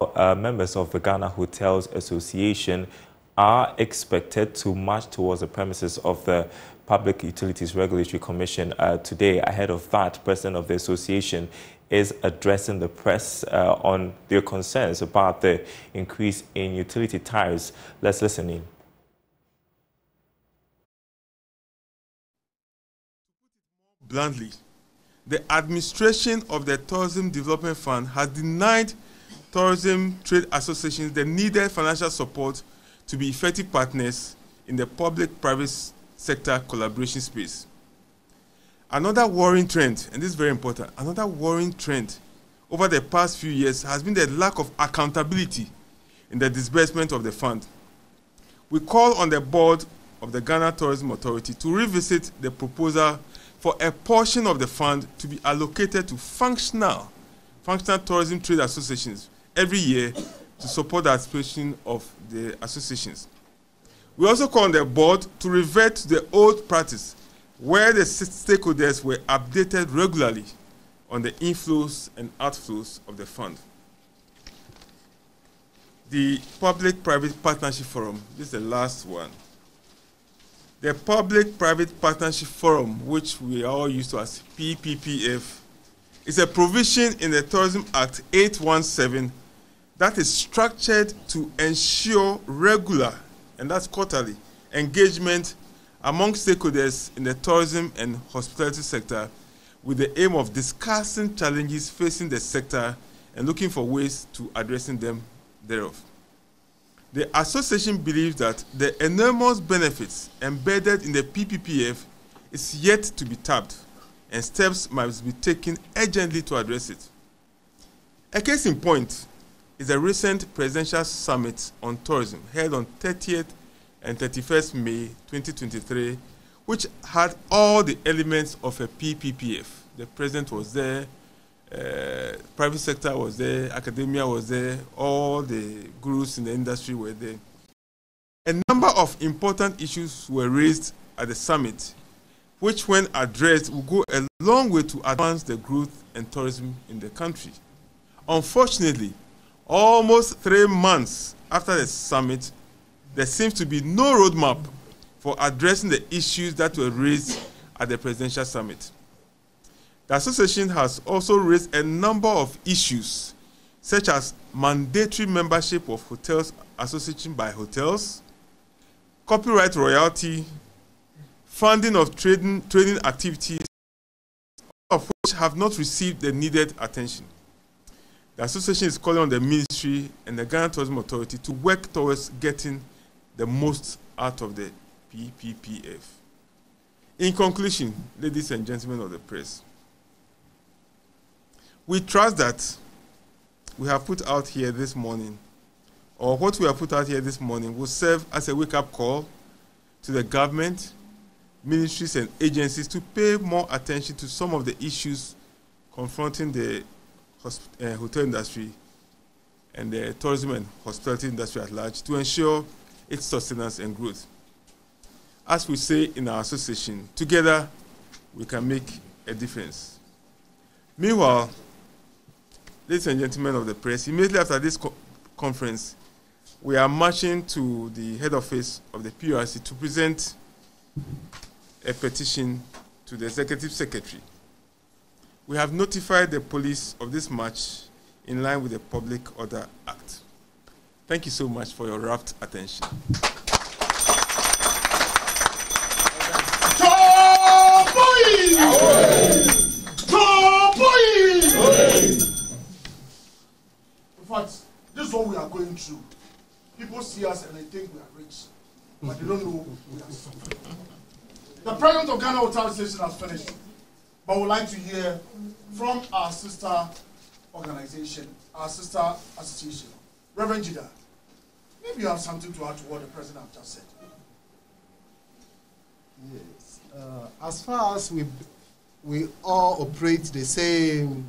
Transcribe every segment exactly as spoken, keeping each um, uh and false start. Uh, members of the Ghana Hotels Association are expected to march towards the premises of the Public Utilities Regulatory Commission uh, today. Ahead of that, president of the association is addressing the press uh, on their concerns about the increase in utility tariffs. Let's listen in. Bluntly, the administration of the Tourism Development Fund has denied tourism trade associations the needed financial support to be effective partners in the public-private sector collaboration space. Another worrying trend, and this is very important, another worrying trend over the past few years has been the lack of accountability in the disbursement of the fund. We call on the board of the Ghana Tourism Authority to revisit the proposal for a portion of the fund to be allocated to functional, functional tourism trade associations every year to support the aspiration of the associations. We also call on the board to revert to the old practice where the stakeholders were updated regularly on the inflows and outflows of the fund. The Public-Private Partnership Forum, this is the last one. The Public-Private Partnership Forum, which we are all used to as P P P F, is a provision in the Tourism Act eight one seven that is structured to ensure regular, and that's quarterly, engagement among stakeholders in the tourism and hospitality sector with the aim of discussing challenges facing the sector and looking for ways to addressing them thereof. The association believes that the enormous benefits embedded in the P P P F is yet to be tapped, and steps must be taken urgently to address it. A case in point is the recent presidential summit on tourism held on thirtieth and thirty-first May twenty twenty-three, which had all the elements of a P P P F. The president was there, uh, private sector was there, academia was there, all the gurus in the industry were there. A number of important issues were raised at the summit, which when addressed will go a long way to advance the growth and tourism in the country. Unfortunately, almost three months after the summit, there seems to be no roadmap for addressing the issues that were raised at the presidential summit. The association has also raised a number of issues, such as mandatory membership of hotels association by hotels, copyright royalty, funding of trading, trading activities, all of which have not received the needed attention. The association is calling on the ministry and the Ghana Tourism Authority to work towards getting the most out of the P P P F. In conclusion, ladies and gentlemen of the press, we trust that we have put out here this morning, or what we have put out here this morning will serve as a wake-up call to the government, ministries and agencies to pay more attention to some of the issues confronting the uh, hotel industry and the tourism and hospitality industry at large to ensure its sustenance and growth. As we say in our association, together we can make a difference. Meanwhile, ladies and gentlemen of the press, immediately after this co conference, we are marching to the head office of the P U R C to present a petition to the Executive Secretary. We have notified the police of this march in line with the Public Order Act. Thank you so much for your rapt attention. In fact, this is what we are going through. People see us and they think we are rich, but they don't know we are suffering. The president of Ghana Hotel Association has finished, but we'd like to hear from our sister organization, our sister association. Reverend Jida, maybe you have something to add to what the president has just said. Yes. Uh, as far as we, we all operate the same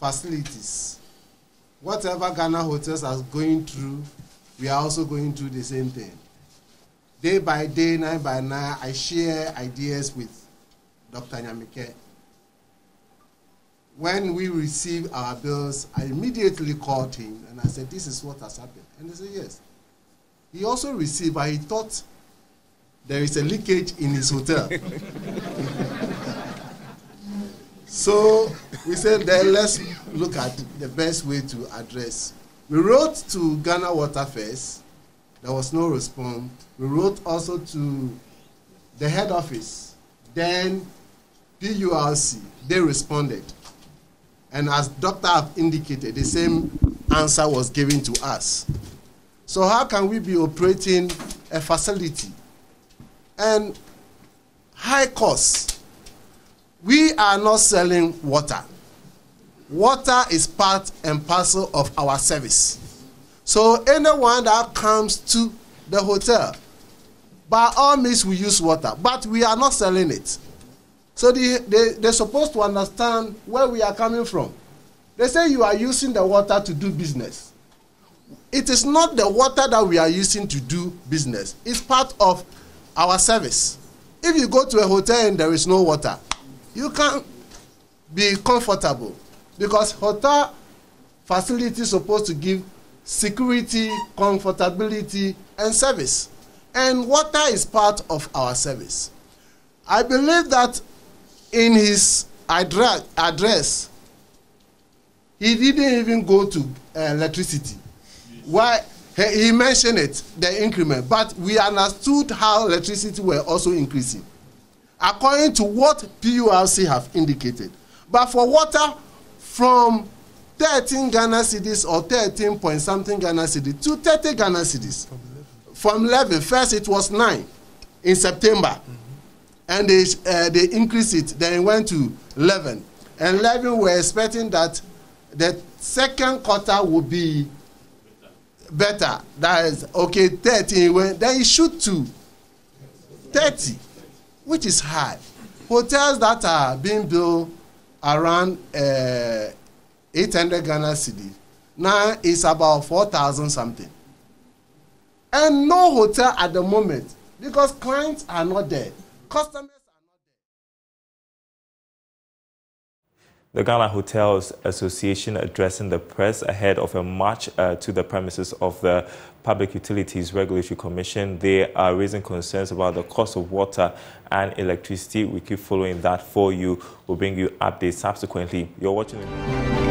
facilities, whatever Ghana Hotels are going through, we are also going through the same thing. Day by day, night by night, I share ideas with Doctor Nyamike. when we received our bills, I immediately called him and I said, this is what has happened. And he said, yes. He also received, but he thought there is a leakage in his hotel. So we said, then let's look at the best way to address. We wrote to Ghana Water First. There was no response. We wrote also to the head office, then P U R C. They responded. And as Doctor have indicated, the same answer was given to us. So how can we be operating a facility? And high costs. We are not selling water. Water is part and parcel of our service. So anyone that comes to the hotel, by all means we use water, but we are not selling it. So they, they, they're supposed to understand where we are coming from. They say you are using the water to do business. It is not the water that we are using to do business. It's part of our service. If you go to a hotel and there is no water, you can't be comfortable, because hotel facilities supposed to give security, comfortability, and service. And water is part of our service. I believe that in his address, he didn't even go to electricity. Why? He mentioned it, the increment, but we understood how electricity were also increasing, according to what P U R C have indicated. But for water, from thirteen Ghana cities or thirteen point something Ghana cities to thirty Ghana cities, from eleven, first it was nine in September, mm-hmm. and they, uh, they increased it, then it went to eleven. And eleven were expecting that the second quarter would be better. better. That is, okay, thirteen, went, then it shoot to thirty. Which is high. Hotels that are being built around uh, eight hundred Ghana cedi, now it's about four thousand something. And no hotel at the moment, because clients are not there. Customers are not there. The Ghana Hotels Association addressing the press ahead of a march uh, to the premises of the Public Utilities Regulatory Commission. They are raising concerns about the cost of water and electricity. We keep following that for you. We'll bring you updates subsequently. You're watching it.